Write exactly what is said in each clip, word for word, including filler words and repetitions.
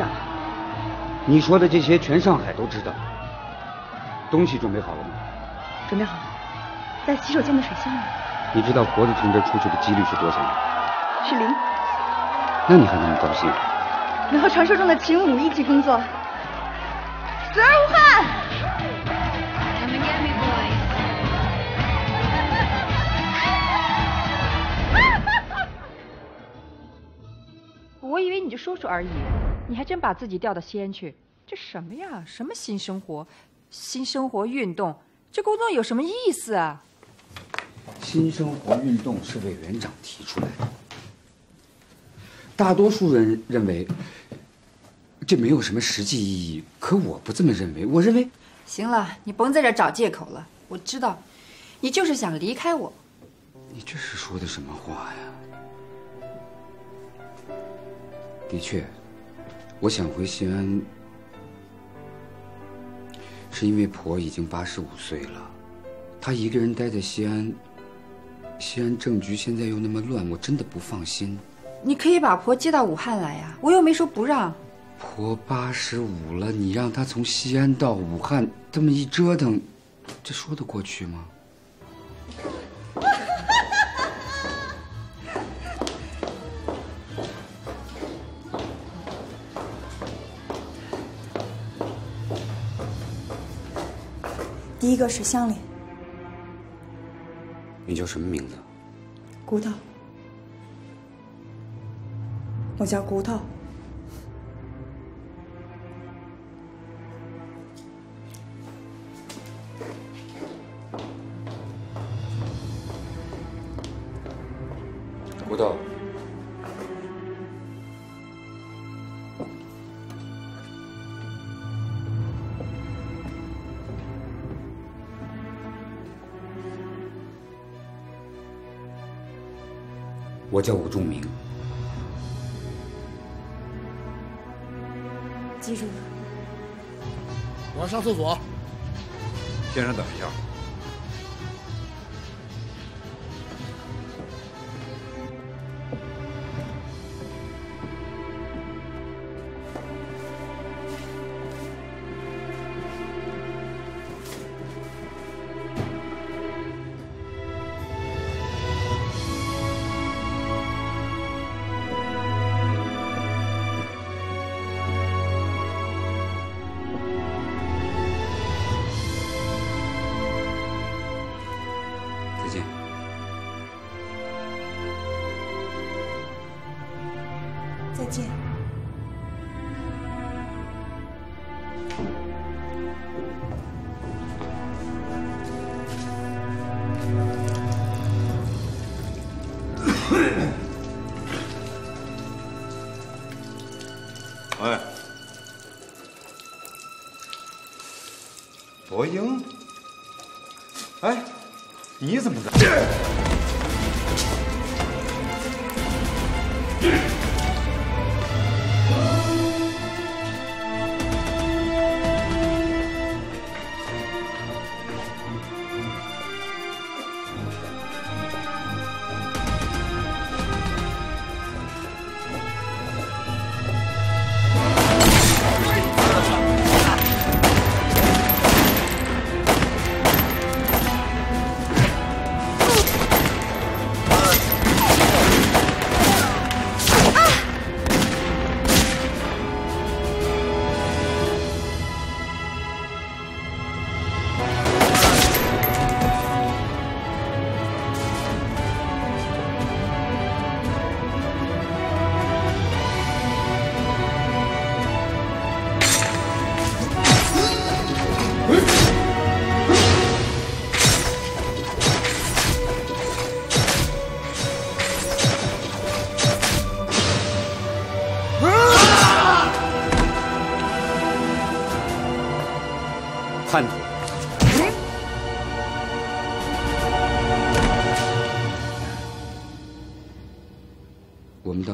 长。你说的这些全上海都知道。东西准备好了吗？准备好了，在洗手间的水箱里。你知道活着从这出去的几率是多少吗？是零。那你还那么高兴？能和传说中的秦武一起工作，死而无憾。我以为你就说说而已，你还真把自己调到西安去，这什么呀？什么新生活？新生活运动，这工作有什么意思啊？新生活运动是委员长提出来的，大多数人认为这没有什么实际意义，可我不这么认为。我认为，行了，你甭在这找借口了。我知道，你就是想离开我。你这是说的什么话呀？的确，我想回西安。是因为婆已经八十五岁了，她一个人待在西安，西安政局现在又那么乱，我真的不放心。你可以把婆接到武汉来呀，我又没说不让。婆八十五了，你让她从西安到武汉，这么一折腾，这说得过去吗？第一个水箱里。你叫什么名字？骨头。我叫骨头。骨头。我叫吴仲明，记住了。我要上厕所，先生等一下。伯英，哎，你怎么在？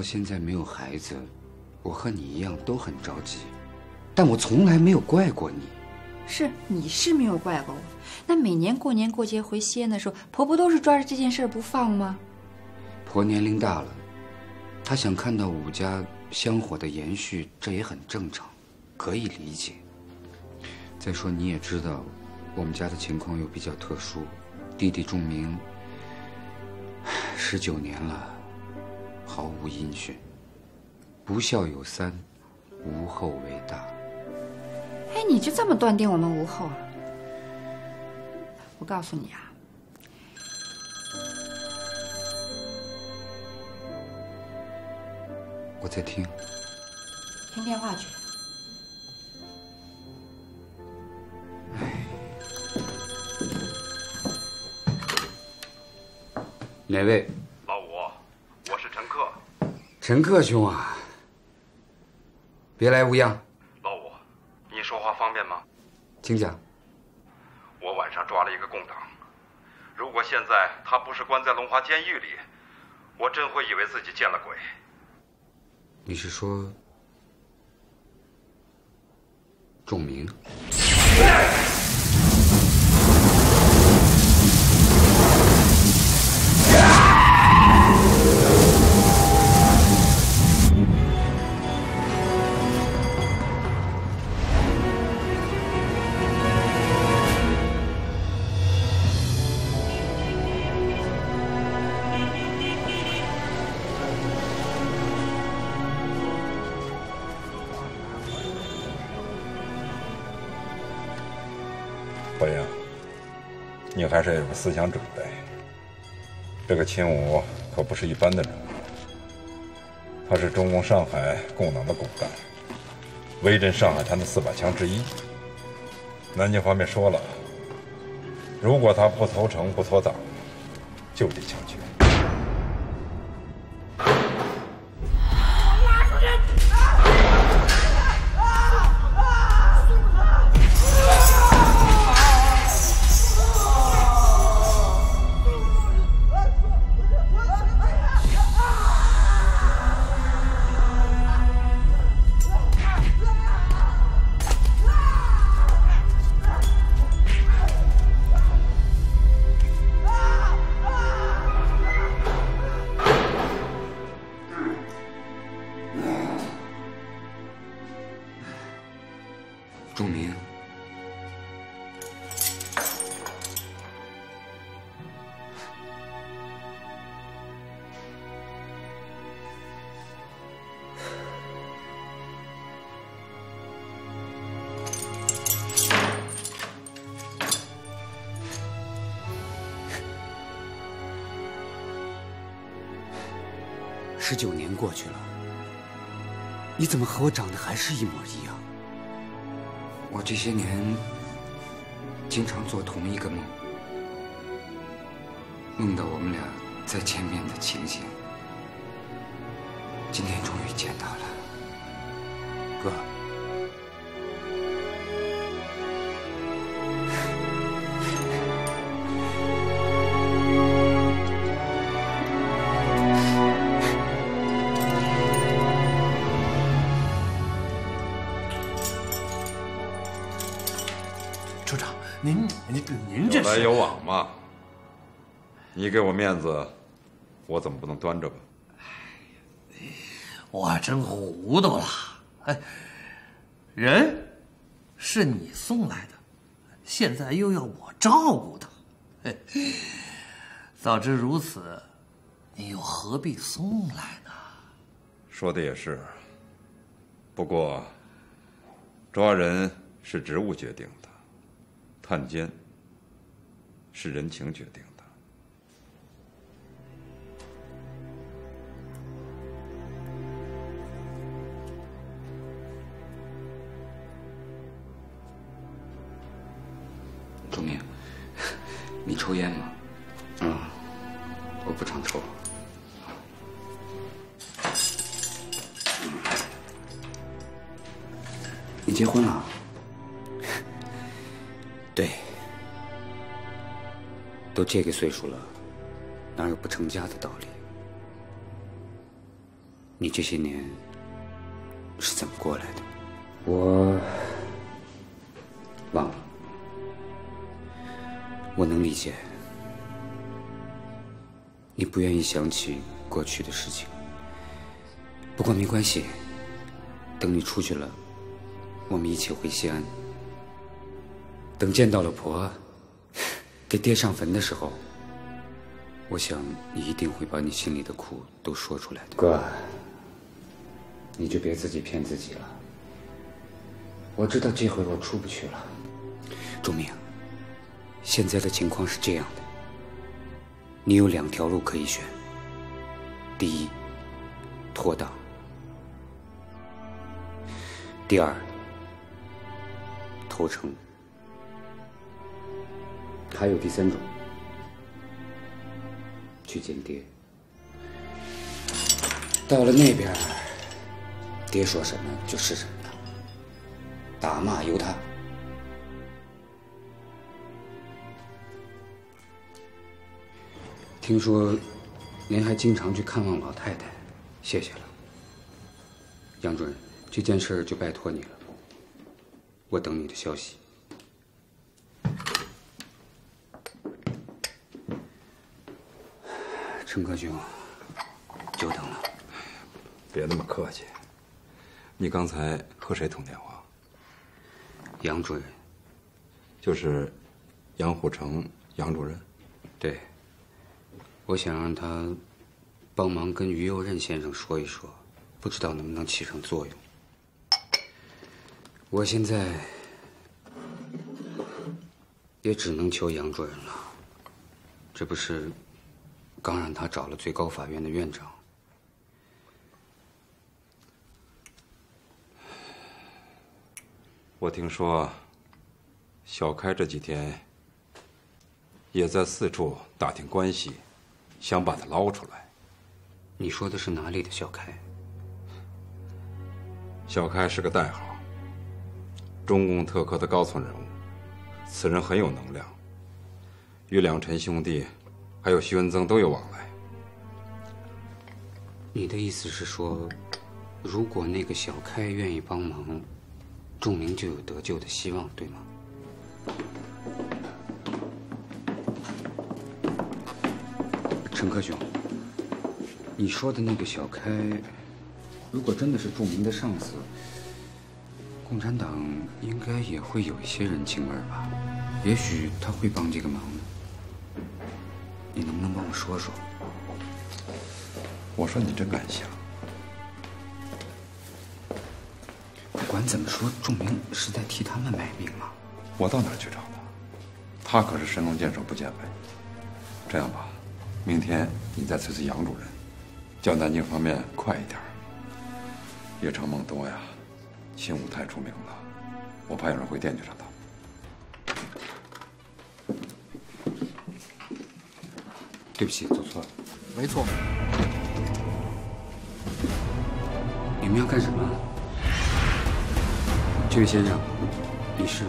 现在没有孩子，我和你一样都很着急，但我从来没有怪过你。是，你是没有怪过我。那每年过年过节回西安的时候，婆不都是抓着这件事不放吗？婆年龄大了，她想看到武家香火的延续，这也很正常，可以理解。再说你也知道，我们家的情况又比较特殊，弟弟中名十九年了，毫无音讯。不孝有三，无后为大。哎，你就这么断定我们无后啊？我告诉你啊。 我在听，听电话去。哪位？老五，我是陈克。陈克兄啊，别来无恙。老五，你说话方便吗？请讲。我晚上抓了一个共党，如果现在他不是关在龙华监狱里，我真会以为自己见了鬼。 你是说仲明？火英，你还是要有思想准备。这个亲武可不是一般的人物，他是中共上海共党的骨干，威震上海滩的四把枪之一。南京方面说了，如果他不投诚不脱党，就地枪决。 仲明，十九年过去了，你怎么和我长得还是一模一样？ 我这些年经常做同一个梦，梦到我们俩再见面的情形。今天终于见到了，哥，您您您这是有来有往嘛？你给我面子，我怎么不能端着吧？我真糊涂了。哎，人是你送来的，现在又要我照顾他，哎，早知如此，你又何必送来呢？说的也是。不过，抓人是职务决定的。 探监是人情决定的。仲明，你抽烟吗？嗯，我不常抽。你结婚了？ 对，都这个岁数了，哪有不成家的道理？你这些年是怎么过来的？我忘了，我能理解，你不愿意想起过去的事情，不过没关系，等你出去了，我们一起回西安。等见到老婆，给爹上坟的时候，我想你一定会把你心里的苦都说出来的。哥，你就别自己骗自己了。我知道这回我出不去了。钟鸣，现在的情况是这样的，你有两条路可以选。第一，脱党；第二，投诚。还有第三种，去见爹。到了那边，爹说什么就是什么，打骂由他。听说您还经常去看望老太太，谢谢了，杨主任，这件事就拜托你了，我等你的消息。陈克兄，久等了。别那么客气，你刚才和谁通电话？杨主任，就是杨虎城杨主任。对。我想让他帮忙跟于右任先生说一说，不知道能不能起上作用。我现在也只能求杨主任了。这不是刚让他找了最高法院的院长。我听说小开这几天也在四处打听关系，想把他捞出来。你说的是哪里的小开？小开是个代号，中共特科的高层人物。此人很有能量，与两陈兄弟还有徐文增都有往来。你的意思是说，如果那个小开愿意帮忙，仲明就有得救的希望，对吗？陈克兄，你说的那个小开，如果真的是著名的上司，共产党应该也会有一些人情味吧？也许他会帮这个忙呢。你能不能帮我说说？我说你真敢想。不管怎么说，仲明是在替他们卖命啊！我到哪儿去找他？他可是神龙见首不见尾。这样吧。明天你再催催杨主任，叫南京方面快一点。夜长梦多呀，新舞太出名了，我怕有人会惦记上他。对不起，走错了。没错。你们要干什么？这位先生，你是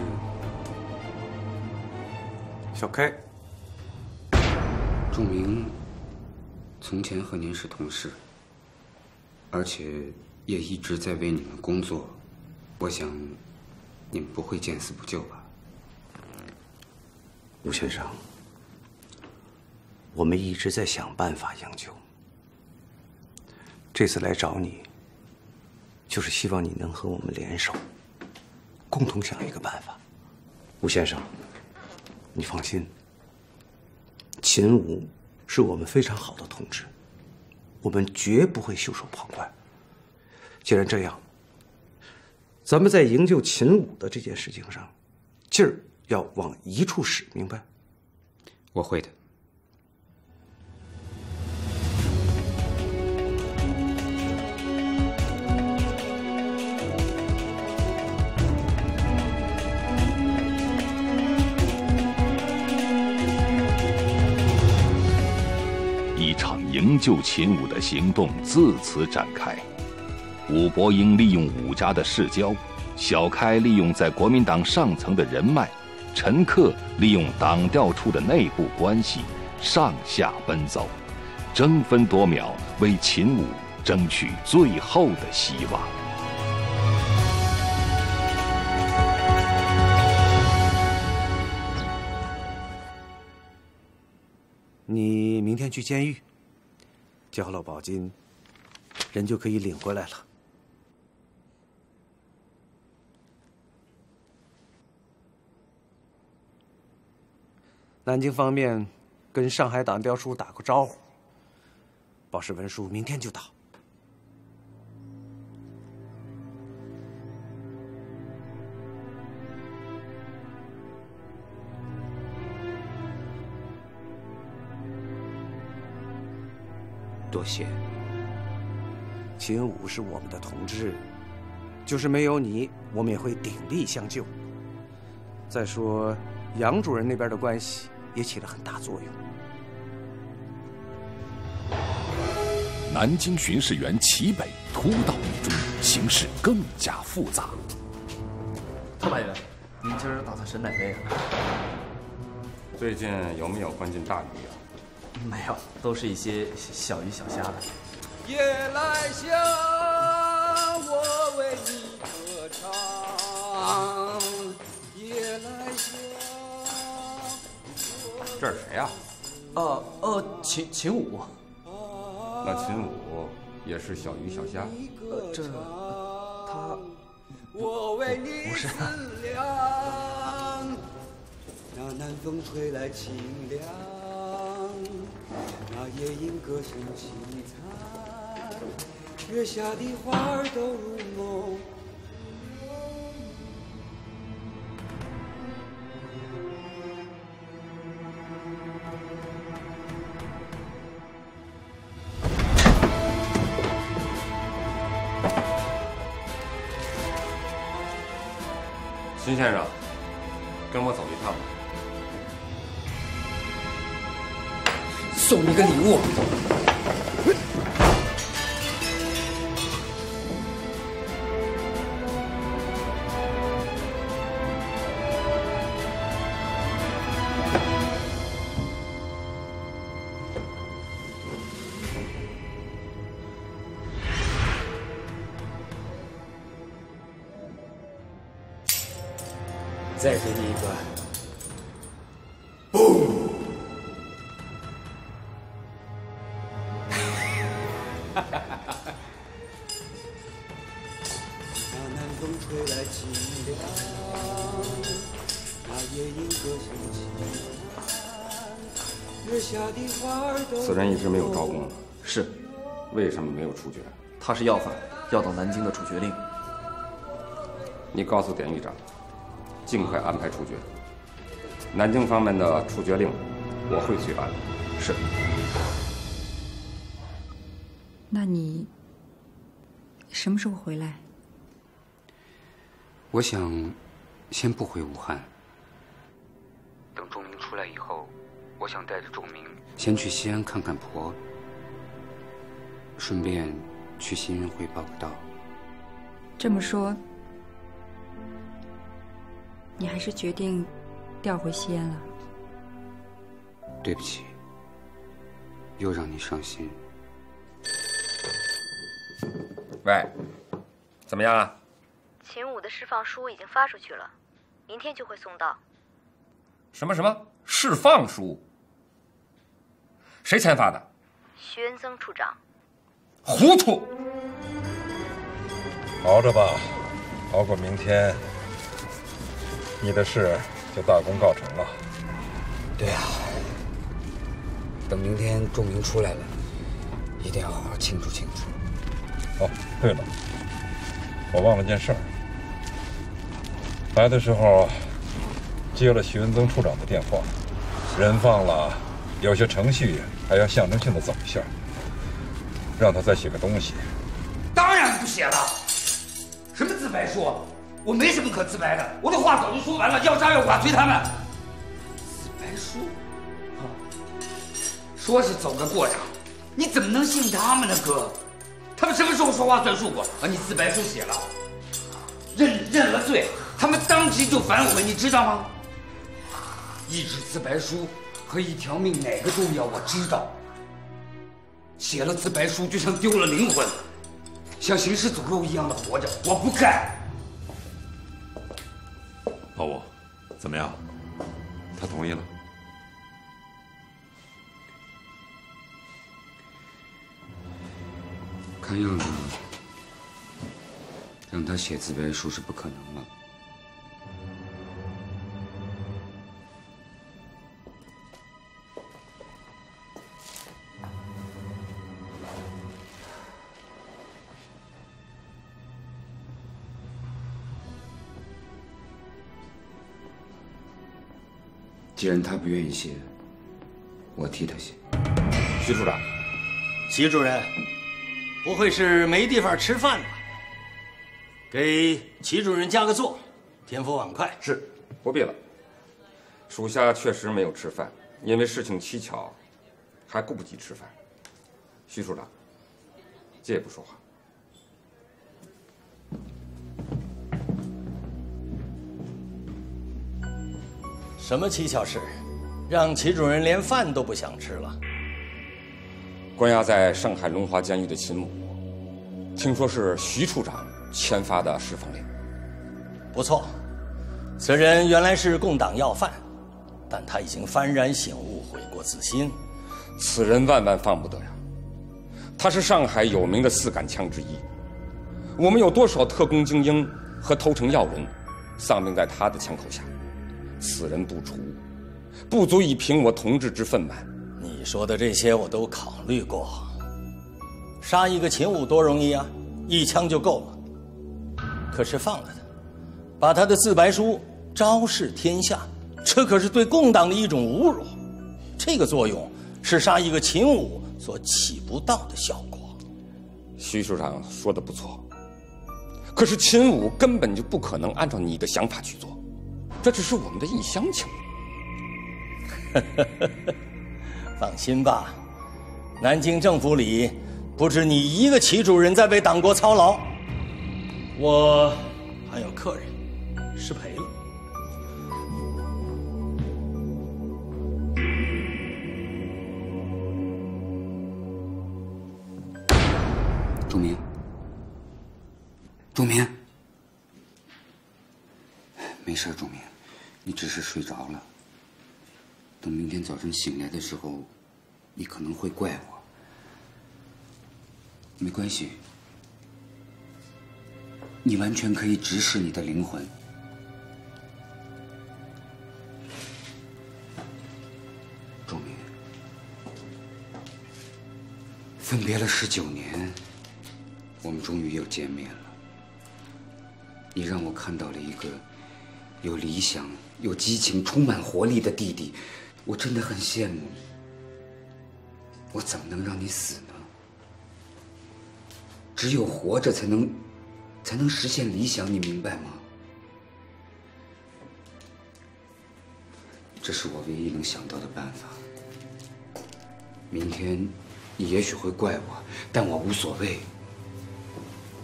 小开。仲明从前和您是同事，而且也一直在为你们工作。我想，你们不会见死不救吧？吴先生，我们一直在想办法营救。这次来找你，就是希望你能和我们联手，共同想一个办法。吴先生，你放心。秦武是我们非常好的同志，我们绝不会袖手旁观。既然这样，咱们在营救秦武的这件事情上，劲儿要往一处使，明白？我会的。营救秦武的行动自此展开。武伯英利用武家的世交，小开利用在国民党上层的人脉，陈克利用党调处的内部关系，上下奔走，争分夺秒，为秦武争取最后的希望。你明天去监狱。交了保金，人就可以领回来了。南京方面跟上海党镖处打过招呼，保释文书明天就到。 多谢。秦武是我们的同志，就是没有你，我们也会鼎力相救。再说，杨主任那边的关系也起了很大作用。南京巡视员齐北突到一中，形势更加复杂。特派员，您今儿打算审哪位啊？最近有没有关进大鱼啊？ 没有，都是一些小鱼小虾的。夜来香，我为你歌唱。夜来香。这是谁呀？哦哦，秦秦武。那秦武也是小鱼小虾？呃，这他我为你思量，那南风吹来清凉。 那夜莺歌声凄惨，月下的花儿都入梦。秦先生，跟我走一趟吧。 送你个礼物，再给你一个。 此人一直没有招供，是，为什么没有处决？他是要犯，要到南京的处决令。你告诉典狱长，尽快安排处决。南京方面的处决令，我会随办。是。那你什么时候回来？我想先不回武汉，等仲明出来以后。 我想带着仲明先去西安看看婆，顺便去新运会报个到。这么说，你还是决定调回西安了？对不起，又让你伤心。喂，怎么样啊？秦武的释放书已经发出去了，明天就会送到。什么什么释放书？ 谁签发的？徐恩增处长。糊涂。熬着吧，熬过明天，你的事就大功告成了。对啊，等明天仲明出来了，一定要好好庆祝庆祝。哦，对了，我忘了件事儿。来的时候接了徐恩增处长的电话，人放了。 有些程序还要象征性的走一下，让他再写个东西。当然不写了，什么自白书，我没什么可自白的，我的话早就说完了，要杀要剐随他们。自白书，啊，说是走个过场，你怎么能信他们呢，哥？他们什么时候说话算数过？啊，你自白书写了，认认了罪，他们当即就反悔，你知道吗？一纸自白书。 和一条命哪个重要？我知道。写了自白书就像丢了灵魂，像行尸走肉一样的活着，我不干。老五，怎么样？他同意了。看样子，让他写自白书是不可能了。 既然他不愿意写，我替他写。徐处长，徐主任，不会是没地方吃饭吧？给齐主任加个座，添副碗筷。是，不必了。属下确实没有吃饭，因为事情蹊跷，还顾不及吃饭。徐处长，借不说话。 什么蹊跷事，让齐主任连饭都不想吃了？关押在上海龙华监狱的秦某，听说是徐处长签发的释放令。不错，此人原来是共党要犯，但他已经幡然醒悟，悔过自新。此人万万放不得呀！他是上海有名的“四杆枪”之一。我们有多少特工精英和投诚要人，丧命在他的枪口下？ 此人不除，不足以平我同志之愤满。你说的这些我都考虑过，杀一个秦武多容易啊，一枪就够了。可是放了他，把他的自白书昭示天下，这可是对共党的一种侮辱。这个作用是杀一个秦武所起不到的效果。徐处长说的不错，可是秦武根本就不可能按照你的想法去做。 这只是我们的一厢情愿。放心吧，南京政府里不止你一个齐主任在为党国操劳，我还有客人失陪了。钟鸣，钟鸣，没事，钟鸣。 你只是睡着了。等明天早上醒来的时候，你可能会怪我。没关系，你完全可以直视你的灵魂。钟鸣，分别了十九年，我们终于又见面了。你让我看到了一个有理想。 有激情、充满活力的弟弟，我真的很羡慕。我怎么能让你死呢？只有活着才能，才能实现理想，你明白吗？这是我唯一能想到的办法。明天，你也许会怪我，但我无所谓，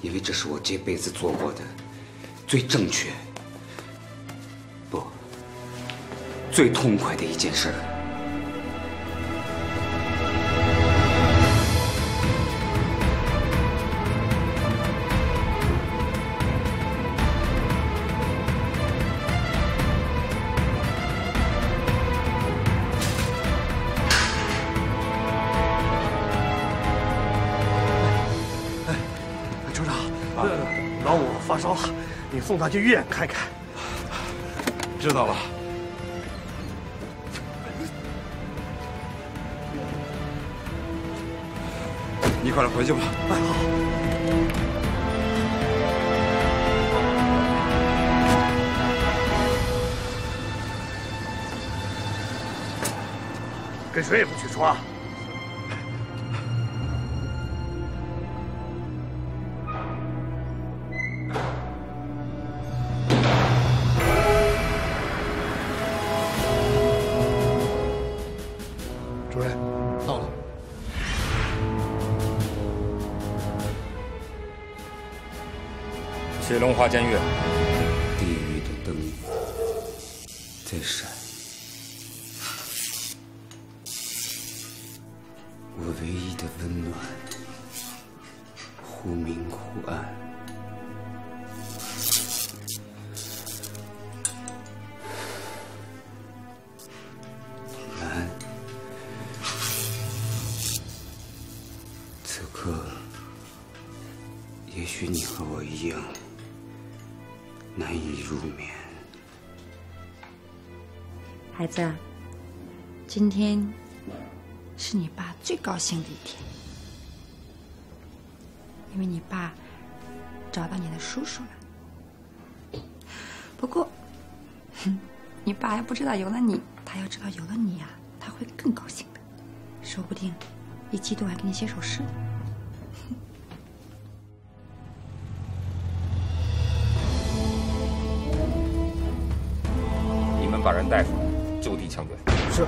因为这是我这辈子做过的最正确。 最痛快的一件事儿。 哎，哎，处长，啊、老五发烧了，你送他去医院看看。知道了。 你快点回去吧。哎，好。跟谁也不许说啊！主任，到了。 去龙华监狱，地狱的灯在闪。我唯一的温暖，忽明忽暗。蓝，此刻也许你和我一样难以入眠。孩子，今天是你爸最高兴的一天，因为你爸找到你的叔叔了。不过，你爸还不知道有了你，他要知道有了你呀、啊，他会更高兴的，说不定一激动还给你写首诗。 把人带出来，就地枪决。是。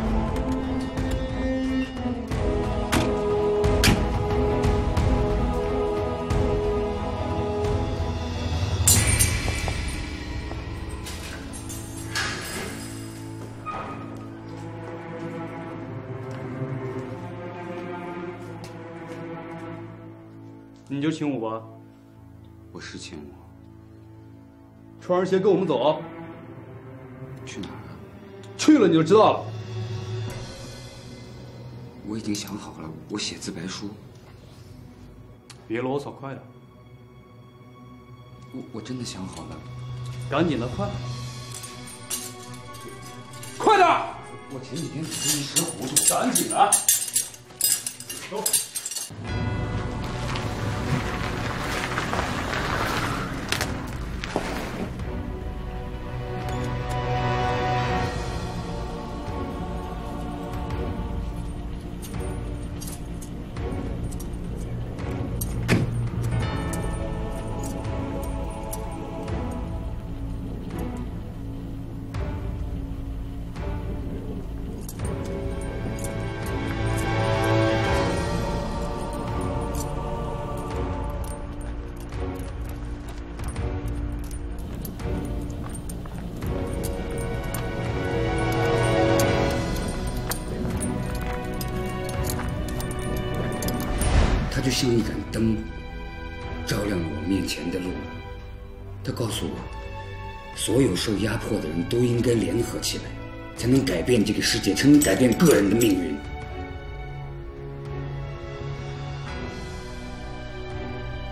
你就请我吧。我是请我。穿上鞋跟我们走。去哪儿？ 去了你就知道了。我已经想好了，我写自白书。别啰嗦，快点！我我真的想好了，赶紧的，快！快点！我前几天只是一时糊涂。赶紧的，走。就像一盏灯，照亮了我面前的路。它告诉我，所有受压迫的人都应该联合起来，才能改变这个世界，才能改变个人的命运。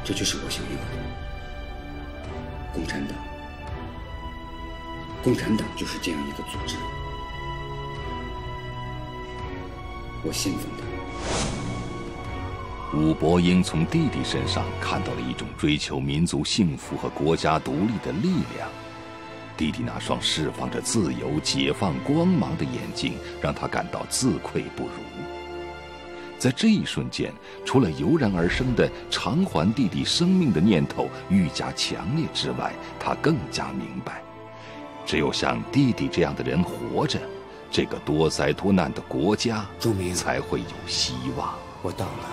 这就是我想要的。共产党，共产党就是这样一个组织，我信奉它。 武伯英从弟弟身上看到了一种追求民族幸福和国家独立的力量。弟弟那双释放着自由、解放光芒的眼睛，让他感到自愧不如。在这一瞬间，除了油然而生的偿还弟弟生命的念头愈加强烈之外，他更加明白，只有像弟弟这样的人活着，这个多灾多难的国家才会有希望。我到了。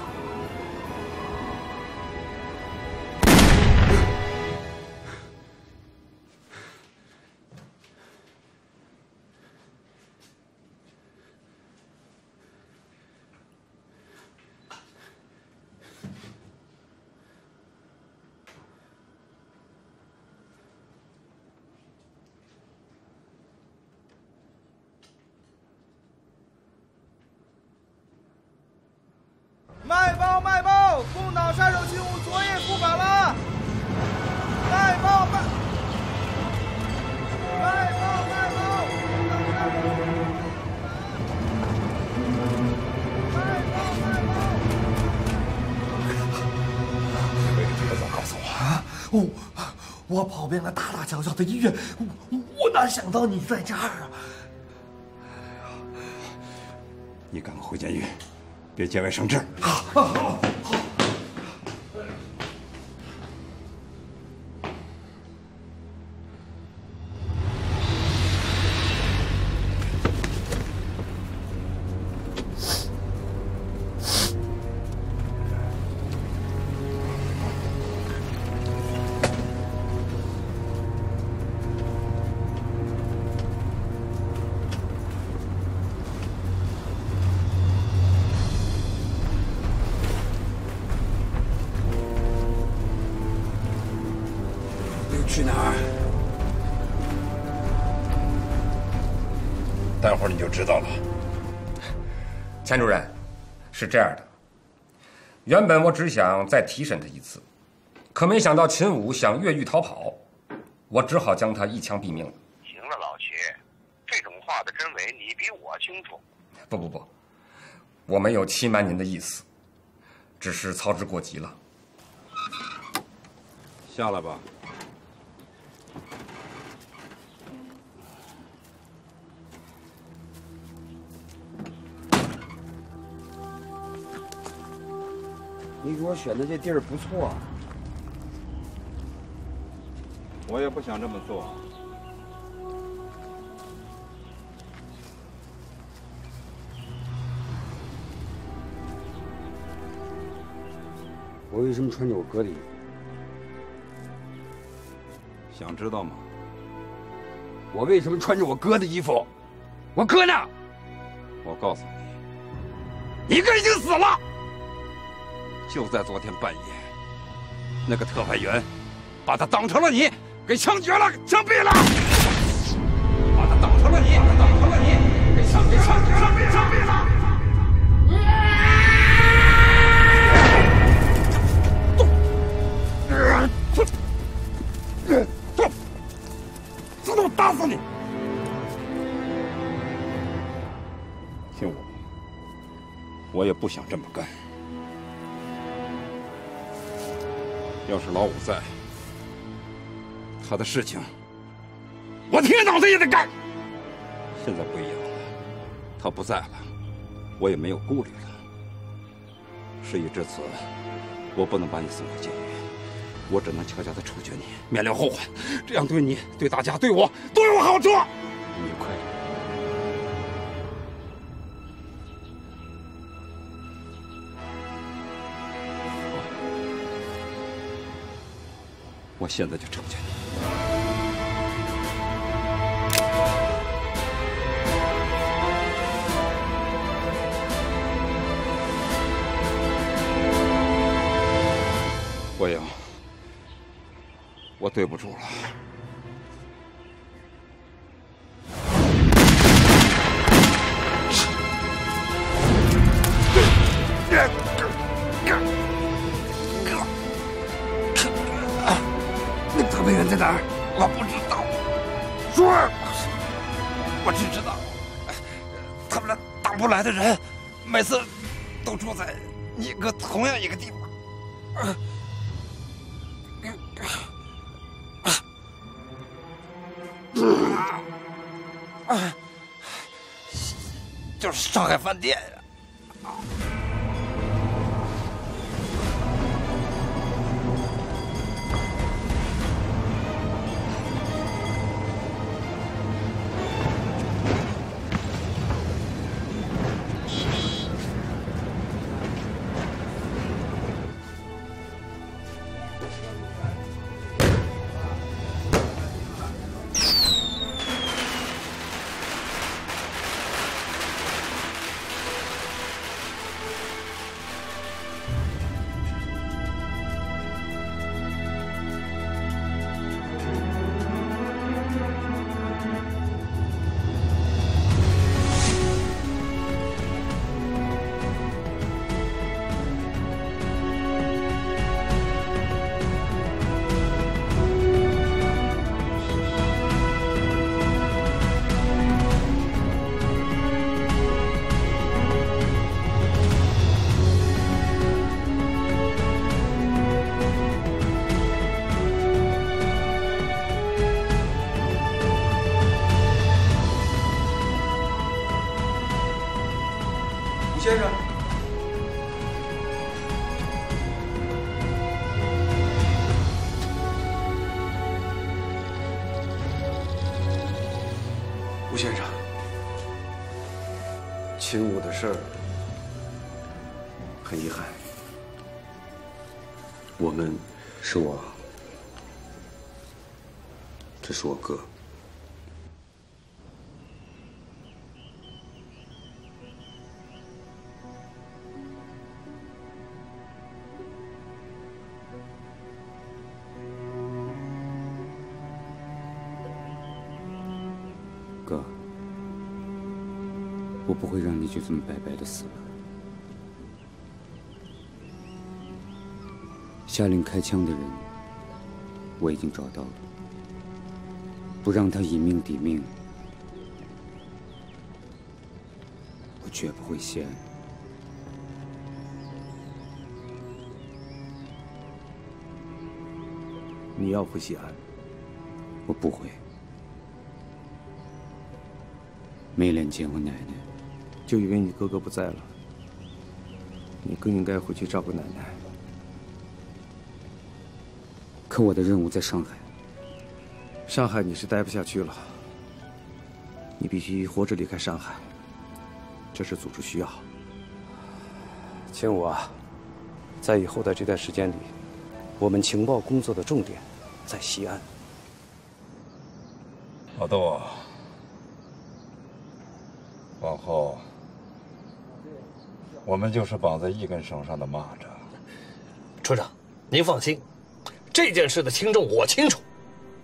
我跑遍了大大小小的医院，我我哪想到你在这儿啊！哎呀，你赶快回监狱，别节外生枝。好，好，好，好。待会儿你就知道了，钱主任，是这样的，原本我只想再提审他一次，可没想到秦武想越狱逃跑，我只好将他一枪毙命了。行了，老秦，这种话的真伪你比我清楚。不不不，我没有欺瞒您的意思，只是操之过急了。下来吧。 你给我选的这地儿不错，我也不想这么做。我为什么穿着我哥的衣服？想知道吗？我为什么穿着我哥的衣服？我哥呢？我告诉你，你哥已经死了。 就在昨天半夜，那个特派员把他当成了你，给枪决了，枪毙了。把他当成了你，把他当成了你，给枪给枪给枪毙枪毙了。动，动，动，打死你！听我，我也不想这么干。 要是老五在，他的事情我铁脑子也得干。现在不一样了，他不在了，我也没有顾虑了。事已至此，我不能把你送回监狱，我只能悄悄的处决你，免了后患。这样对你、对大家、对我都有好处。你快点。 我现在就成全你。 国英，我对不住了。在哪儿？我不知道。珠儿，我只知道，他们那大不来的人，每次都住在一个同样一个地方。就是上海饭店。 秦武的事儿，很遗憾，我们是我，这是我哥，哥。 我不会让你就这么白白的死了。下令开枪的人我已经找到了，不让他以命抵命，我绝不会谢恩。 你要回西安？我不回。没脸见我奶奶，就以为你哥哥不在了，你更应该回去照顾奶奶。可我的任务在上海，上海你是待不下去了，你必须活着离开上海，这是组织需要。听我啊，在以后的这段时间里，我们情报工作的重点。 在西安，老窦，往后我们就是绑在一根绳上的蚂蚱。处长，您放心，这件事的轻重我清楚。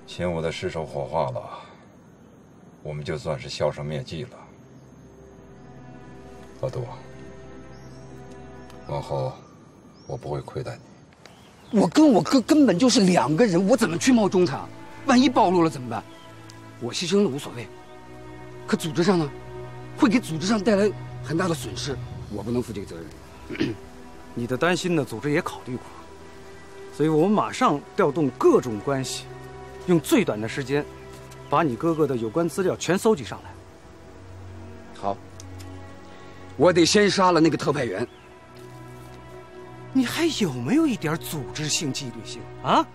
秦武的尸首火化了，我们就算是销声灭迹了。老窦，往后我不会亏待你。 我跟我哥根本就是两个人，我怎么去冒充他？万一暴露了怎么办？我牺牲了无所谓，可组织上呢，会给组织上带来很大的损失，我不能负这个责任。你的担心呢，组织也考虑过，所以我们马上调动各种关系，用最短的时间，把你哥哥的有关资料全搜集上来。好，我得先杀了那个特派员。 你还有没有一点组织性、纪律性啊？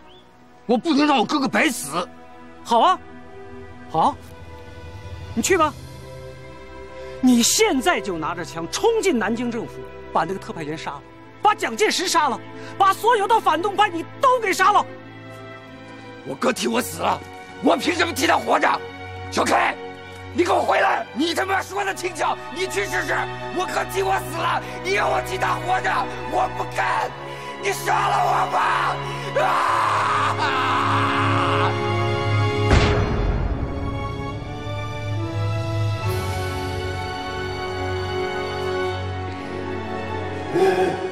我不能让我哥哥白死。好啊，好，你去吧。你现在就拿着枪冲进南京政府，把那个特派员杀了，把蒋介石杀了，把所有的反动派你都给杀了。我哥替我死了，我凭什么替他活着？小 K， 你给我回来！你他妈说的轻巧，你去试试。我哥替我死了，你让我替他活着，我不干！你杀了我吧！啊！嗯